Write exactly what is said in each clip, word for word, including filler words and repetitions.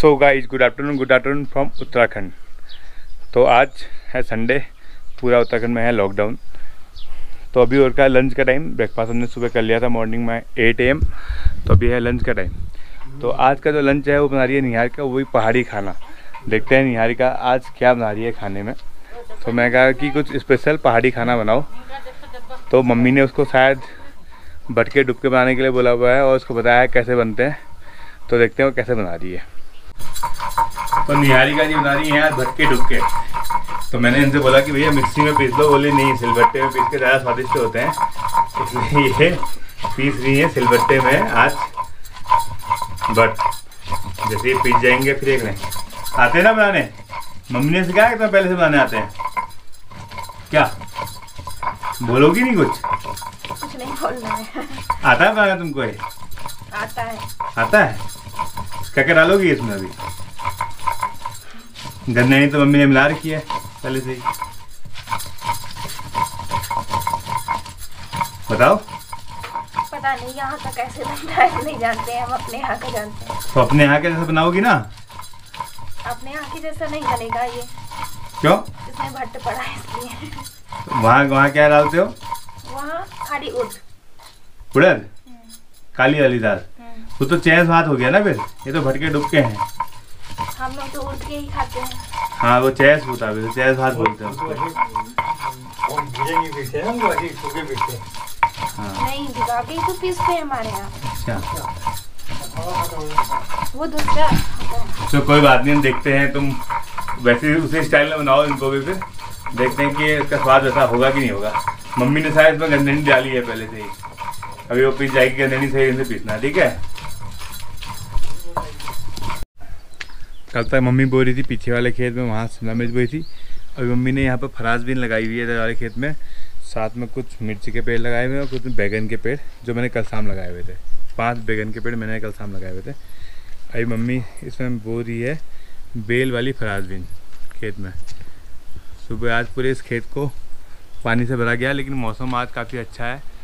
So guys good afternoon good afternoon from Uttarakhand. तो आज है संडे, पूरा उत्तराखंड में है लॉकडाउन। तो अभी और का लंच का टाइम, ब्रेकफास्ट हमने सुबह कर लिया था मॉर्निंग में एट ए एम, तो अभी है लंच का टाइम। तो आज का जो लंच है वो बना रही है निहारिका, वही पहाड़ी खाना। देखते हैं निहारिका आज क्या बना रही है खाने में। तो मैं कहा कि कुछ स्पेशल पहाड़ी खाना बनाओ, तो मम्मी ने उसको शायद भट्ट के डुबके बनाने के लिए बोला हुआ है और उसको बताया कैसे बनते हैं। तो देखते हैं वो कैसे बना रही है। तो निहारिका जी बना रही है आज भट्ट के डुबके। तो मैंने इनसे बोला कि भैया मिक्सी में पीस लो, बोले नहीं सिलबट्टे में पीस के ज़्यादा स्वादिष्ट होते हैं, इसलिए ये पीस रही है सिलबट्टे में आज। बट जैसे पीस जाएंगे फिर एक नहीं आते हैं ना बनाने। मम्मी ने सिखाया कि तुम पहले से बनाने आते हैं क्या? बोलोगी नहीं कुछ? कुछ नहीं बोलना है। आता है बनाना तुमको? ये आता है। आता है? क्या क्या डालोगी इसमें? अभी गन्ने नहीं तो मम्मी ने मिला रखी है पहले से ही। बताओ। पता नहीं यहाँ का कैसे बनता है, नहीं जानते हैं हम, अपने यहाँ का जानते हैं। तो अपने यहाँ के जैसा बनाओगी ना? अपने यहाँ के जैसा नहीं बनेगा ये। क्यों? इसमें भट्ट पड़ा है इसलिए। वहाँ वहाँ क्या डालते हो? वहाँ खाली उड़ उड़द काली वाली दाल। वो तो चैन भात हो गया ना फिर, ये तो भटके डुबके हैं। हम लोग तो उड़ के ही खाते हैं। हाँ वो चैस होता है, चैस भात बोलते हैं उसको। नहीं भिगा के तो पीसते हैं हमारे यहाँ। अच्छा वो दूसरा। तो कोई बात नहीं, हम देखते हैं। तुम वैसे उसी स्टाइल में बनाओ इनको भी, फिर देखते हैं कि इसका स्वाद ऐसा होगा कि नहीं होगा। मम्मी ने शायद इसमें गंदनी डाली है पहले से ही, अभी वो पीस जाएगी। गंदनी से इसे पीसना, ठीक है? कल तक मम्मी बोल रही थी पीछे वाले खेत में, वहाँ शिमला मिर्च बोई थी। अभी मम्मी ने यहाँ पर फराज बीन लगाई हुई है वाले खेत में, साथ में कुछ मिर्ची के पेड़ लगाए हुए हैं और कुछ बैगन के पेड़ जो मैंने कल शाम लगाए हुए थे। पाँच बैगन के पेड़ मैंने कल शाम लगाए हुए थे। अभी मम्मी इसमें बो रही है बेल वाली फराज बीन खेत में। सुबह आज पूरे इस खेत को पानी से भरा गया, लेकिन मौसम आज काफ़ी अच्छा है।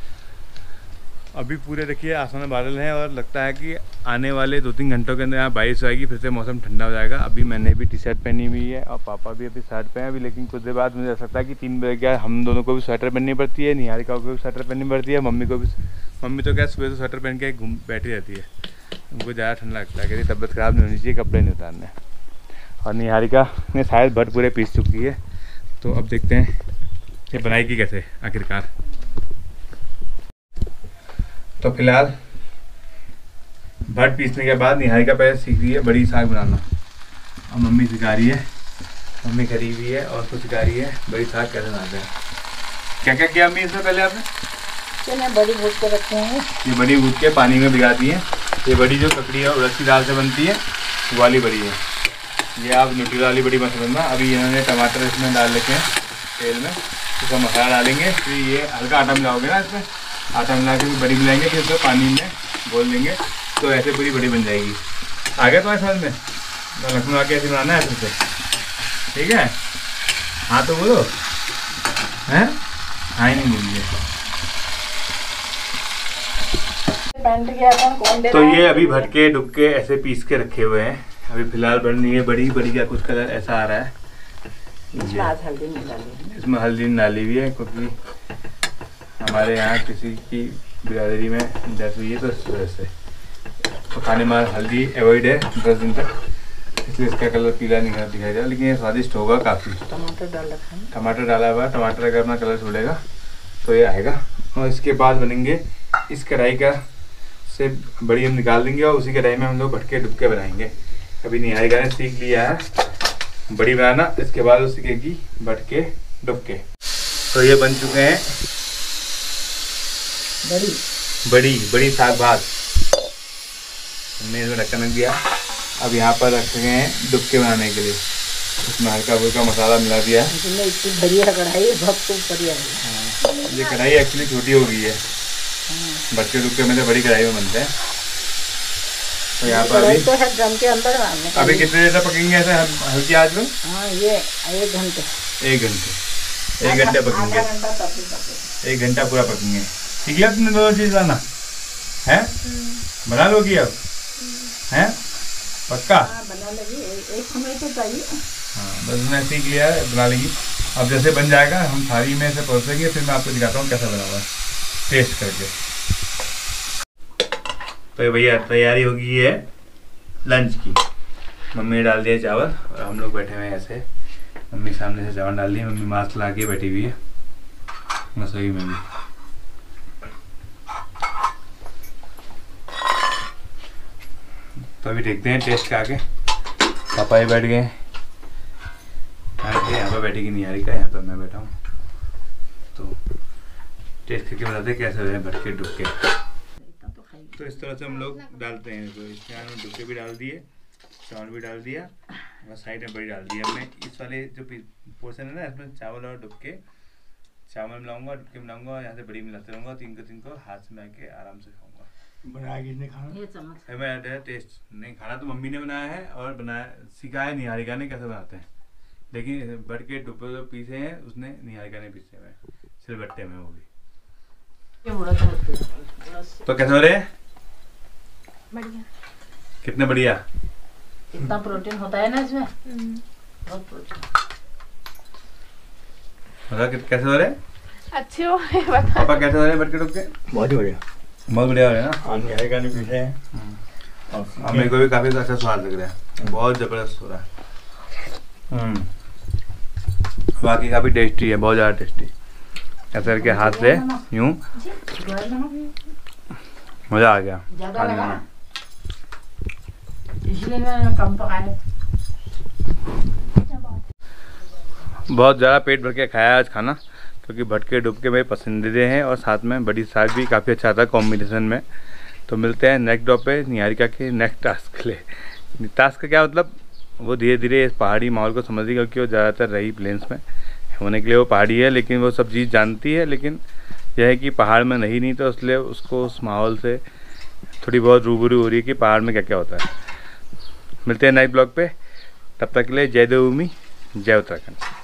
अभी पूरे देखिए आसमान में बादल हैं और लगता है कि आने वाले दो तीन घंटों के अंदर यहाँ बारिश आएगी, फिर से मौसम ठंडा हो जाएगा। अभी मैंने भी टी शर्ट पहनी हुई है और पापा भी अभी शर्ट पहने अभी, लेकिन कुछ देर बाद मुझे लगता है कि तीन बजे क्या हम दोनों को भी स्वेटर पहननी पड़ती है, निहारिका को भी स्वेटर पहननी पड़ती है, मम्मी को भी। मम्मी तो क्या सुबह से स्वेटर पहन के घूम बैठी रहती है, उनको ज़्यादा ठंडा लगता है, कहती तबियत ख़राब नहीं होनी चाहिए, कपड़े नहीं उतारने। और निहारिका ने शायद भट्ट पूरे पीस चुकी है, तो अब देखते हैं ये बनाएगी कैसे आखिरकार। तो फिलहाल भट्ट पीसने के बाद निहारिका पहले सीख रही है बड़ी साग बनाना, और मम्मी सिखा रही है। मम्मी खड़ी हुई है और उसको सिखा रही है बड़ी साग कैसे बनाते हैं। क्या क्या किया अम्मी इसमें पहले आपने? चने बड़ी भूज के रखते हैं, ये बड़ी भूज के पानी में भिगाती है। ये बड़ी जो ककड़ी है उड़द की दाल से बनती है, वो वाली बड़ी है। ये आप न्यूट्री वाली बड़ी मत समझना। अभी इन्होंने टमाटर इसमें डाल रखे हैं तेल में, इसका मसाला डालेंगे, फिर ये हल्का आटा मिलाओगे ना इसमें, आटा मिला के फिर बड़ी मिलाएंगे, फिर इसमें पानी में घोल देंगे, तो ऐसे पूरी बड़ी बन जाएगी। आ गया तुम्हारे समझ में? तो लखनऊ आके ऐसे बनाना है ऐसे, ठीक है? हाँ तो बोलो। हैं? हाँ ही नहीं बोलिए। तो ये अभी भटके डुबके ऐसे पीस के रखे हुए हैं, अभी फिलहाल बन रही है बड़ी बड़ी का कुछ कलर ऐसा आ रहा है। इसमें हल्दी नहीं डाली, इसमें हल्दी नहीं डाली हुई है क्योंकि हमारे यहाँ किसी की बिरादरी में डेथ हुई है, तो इस वजह से तो खाने में हल्दी अवॉइड है दस दिन तक, इसलिए इसका कलर पीला नहीं दिखाई दे रहा, लेकिन ये स्वादिष्ट होगा काफ़ी। टमाटर डाल रखा है, टमाटर डाला हुआ है। टमाटर अगर अपना कलर छोड़ेगा तो ये आएगा। और इसके बाद बनेंगे इस कढ़ाई का से बड़ी हम निकाल देंगे और उसी कढ़ाई में हम लोग भटके डुबके बनाएंगे। अभी निहारिका ने सीख लिया है बड़ी बनाना, इसके बाद वो सीखेगी भटके डुबके। तो ये बन चुके हैं बड़ी बड़ी बड़ी साग भात। हमने इसमें ढक्कन दिया, अब यहाँ पर रखे गए हैं डुबके बनाने के लिए। इसमें हल्का फुल्का मसाला मिला दिया है। बढ़िया कढ़ाई है, ये कढ़ाई एक्चुअली छोटी हो गई है, भटके डुबके में तो बड़ी कढ़ाई में बनते हैं। तो यहाँ पर अभी तो है ड्रम के अंदर। अभी कितने देर तक पकेंगे ऐसे हल्की आंच में? हाँ ये एक घंटे एक घंटे एक घंटे पकेंगे, एक घंटा पूरा पकेंगे। ठीक है, तुमने दोनों चीज़ बनाना है, बना लोगी अब? हैं पक्का बना लेगी, एक समय तो चाहिए। हाँ, बस मैं सीख लिया है, बना लेगी। अब जैसे बन जाएगा हम थाली में इसे परोसेंगे, फिर मैं आपको दिखाता हूँ कैसा बना हुआ है टेस्ट करके। तो भैया तैयारी हो गई है लंच की। मम्मी ने डाल दिया चावल और हम लोग बैठे हुए हैं ऐसे। मम्मी सामने से चावल डाल दिए, मम्मी मास्क ला के बैठी हुई है रसोई में भी। तो अभी देखते हैं टेस्ट का आके। पापा ही बैठ गए यहाँ पर, बैठेगी निहारिका, यहाँ पर मैं बैठा हूँ। तो टेस्ट करके बताते हैं कैसे हुए भट्ट के डुबके। तो इस तरह से हम लोग डालते हैं। तो इसमें हमने डुबके भी डाल दिए, चावल भी डाल दिया और साइड में बड़ी डाल दिया हमने। इस वाले जो पोर्सन है ना, इसमें चावल और डुबके, चावल मिलाऊंगा, डुबके मिलाऊंगा और यहाँ से बड़ी मिलाते रहूँगा। तीन को तीन को हाथ में आके आराम से खाऊंगा। बना किसने खाना? मैं टेस्ट नहीं खाना, तो मम्मी ने बनाया है और बनाया सिखाया निहारिका ने कैसे बनाते हैं। लेकिन भट्ट के डुबके जो पीसे हैं उसने निहारिका ने पीसे हुए हैं, सिर्फ भट्टे में। वो भी तो कैसे हो रहे? बढ़िया। कितने बढ़िया, इतना प्रोटीन होता है ना इसमें, बहुत प्रोटीन। कैसे हो रहे? अच्छे हो रहे। पापा कैसे हो रहे भट्ट के डुबके? बहुत बढ़िया, बहुत बढ़िया हो रहा है ना। निहारिका ने पीछे हमें को भी काफी अच्छा स्वाद लग रहा है, बहुत जबरदस्त हो रहा है। बाकी काफी टेस्टी है, बहुत ज्यादा टेस्टी। ऐसे करके हाथ से यूं, मजा आ गया। बहुत ज्यादा पेट भर के खाया आज खाना, क्योंकि भट्ट के डुबके मेरे पसंदीदा हैं और साथ में बड़ी साग भी काफ़ी अच्छा आता है कॉम्बिनेशन में। तो मिलते हैं नेक्स्ट डॉप पे निहारिका के नेक्स्ट टास्क के लिए। टास्क का क्या मतलब, वो धीरे धीरे इस पहाड़ी माहौल को समझेगी, क्योंकि वो ज़्यादातर रही प्लेन्स में होने के लिए वो पहाड़ी है, लेकिन वो सब चीज़ जानती है। लेकिन यह है कि पहाड़ में नहीं नहीं तो इसलिए उसको उस माहौल से थोड़ी बहुत रूबरू हो रही है कि पहाड़ में क्या क्या होता है। मिलते हैं नेक्स्ट ब्लॉग पर, तब तक के लिए जय देवभूमि, जय उत्तराखंड।